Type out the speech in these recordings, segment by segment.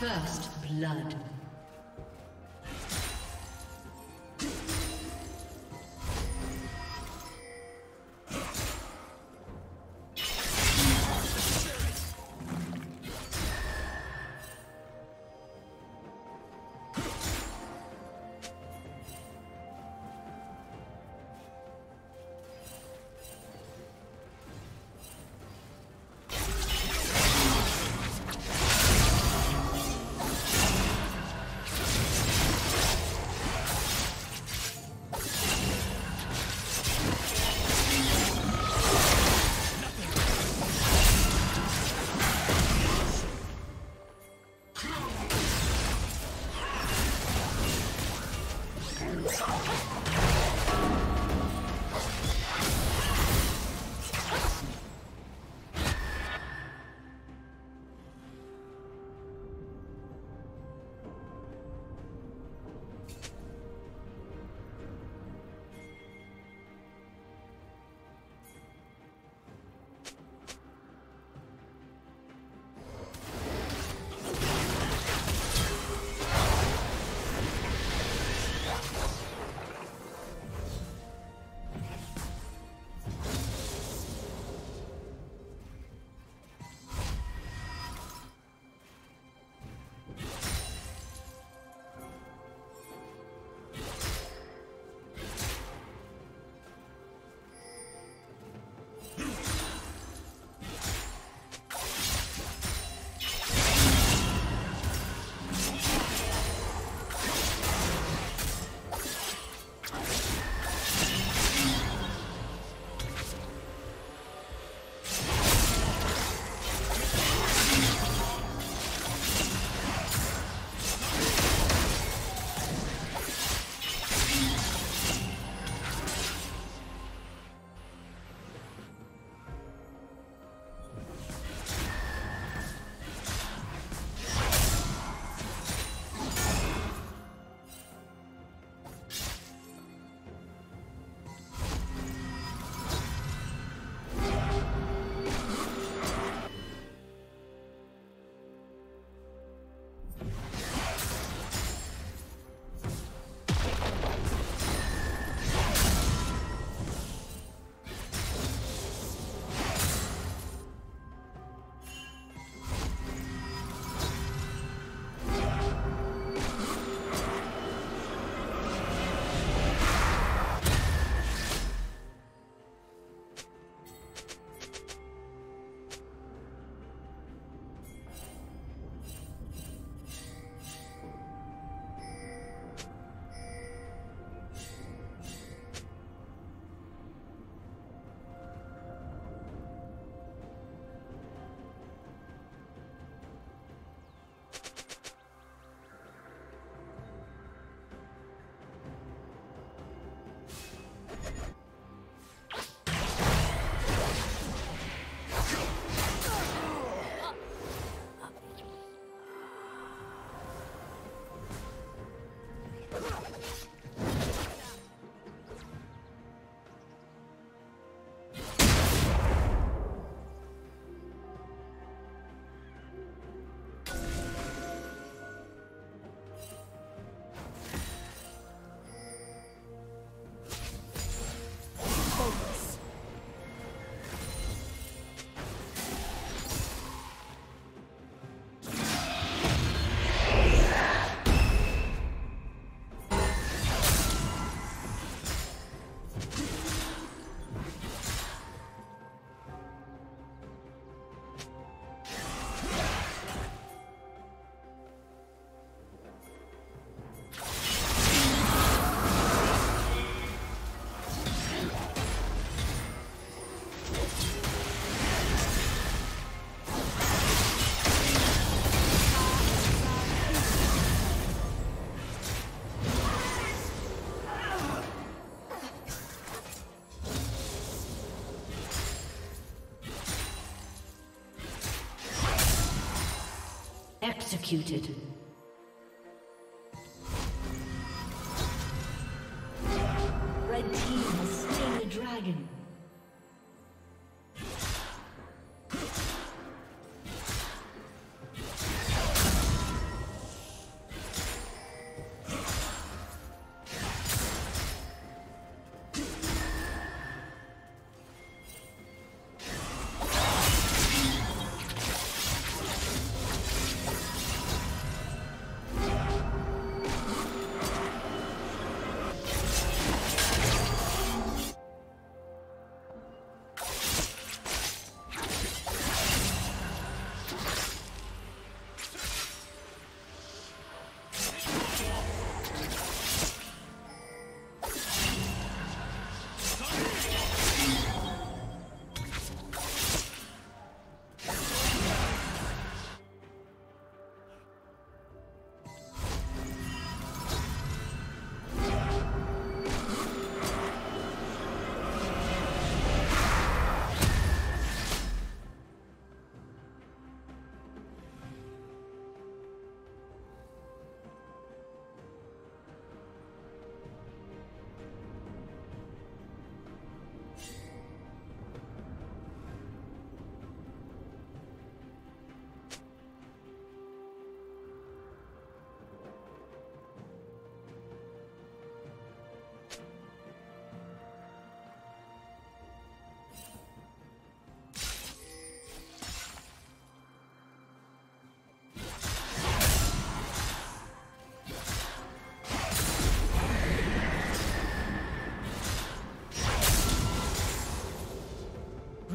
First blood. Executed. Red team has slain the dragon.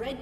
Red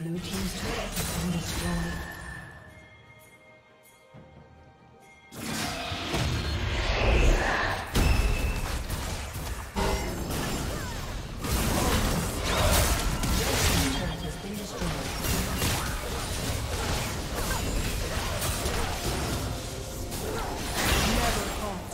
Blue team's turret has been destroyed. Never caught.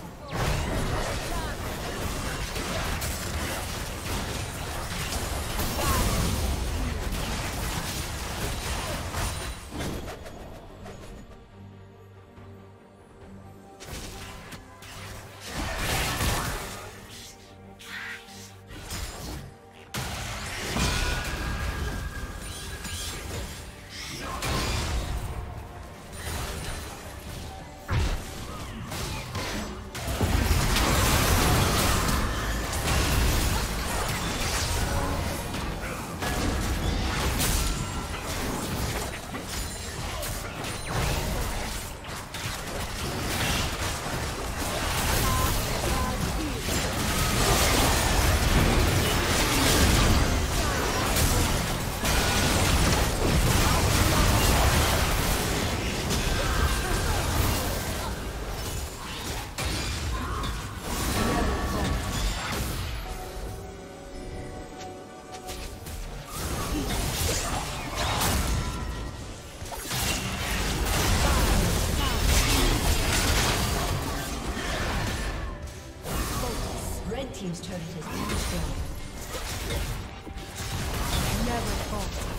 team's turret has been destroyed. Never falter. Wow.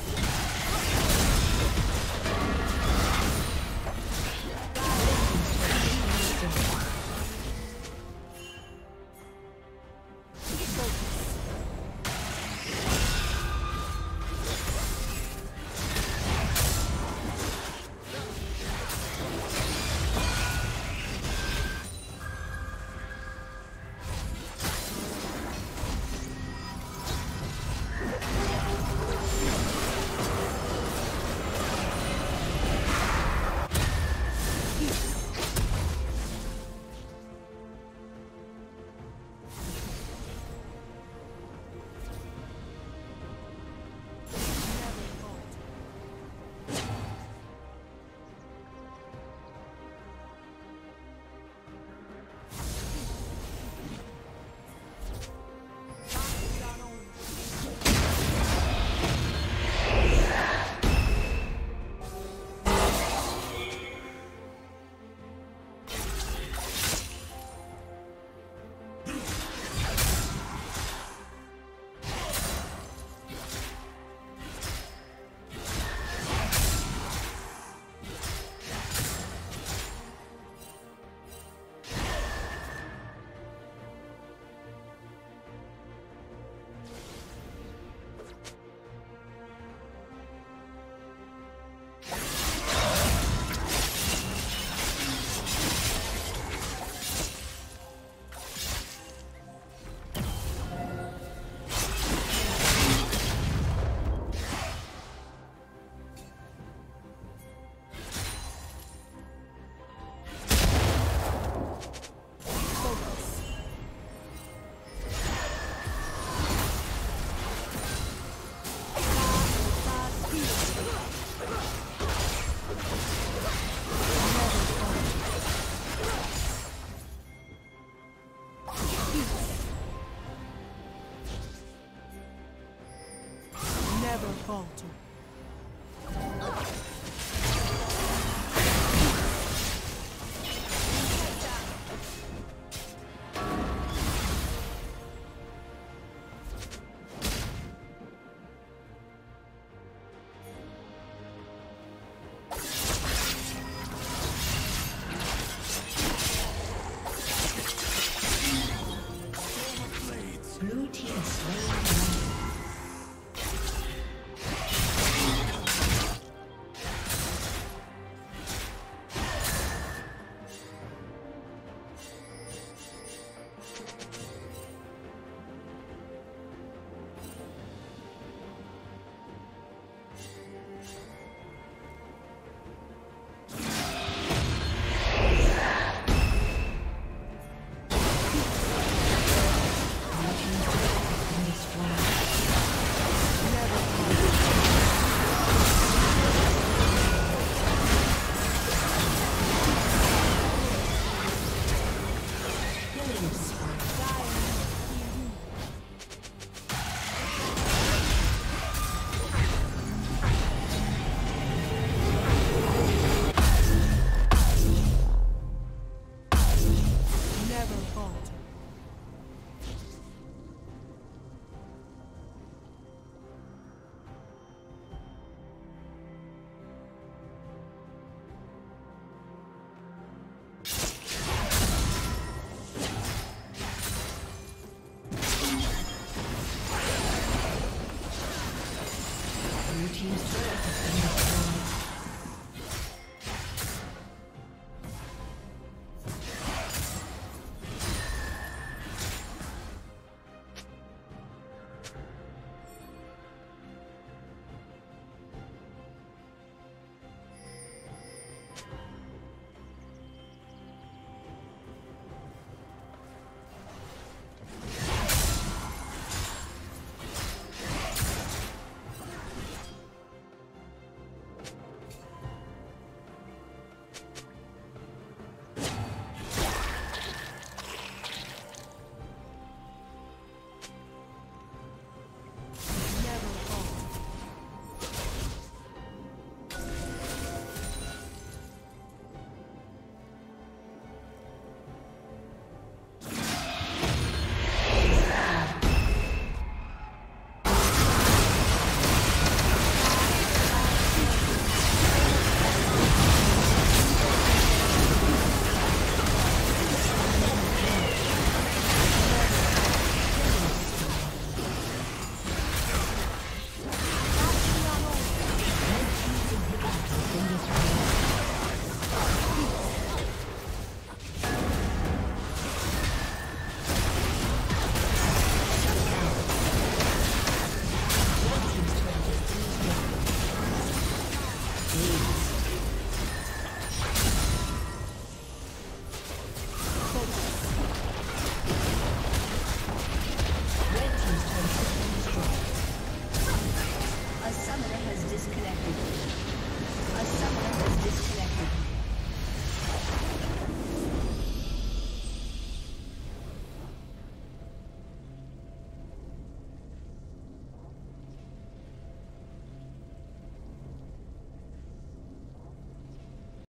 disconnected.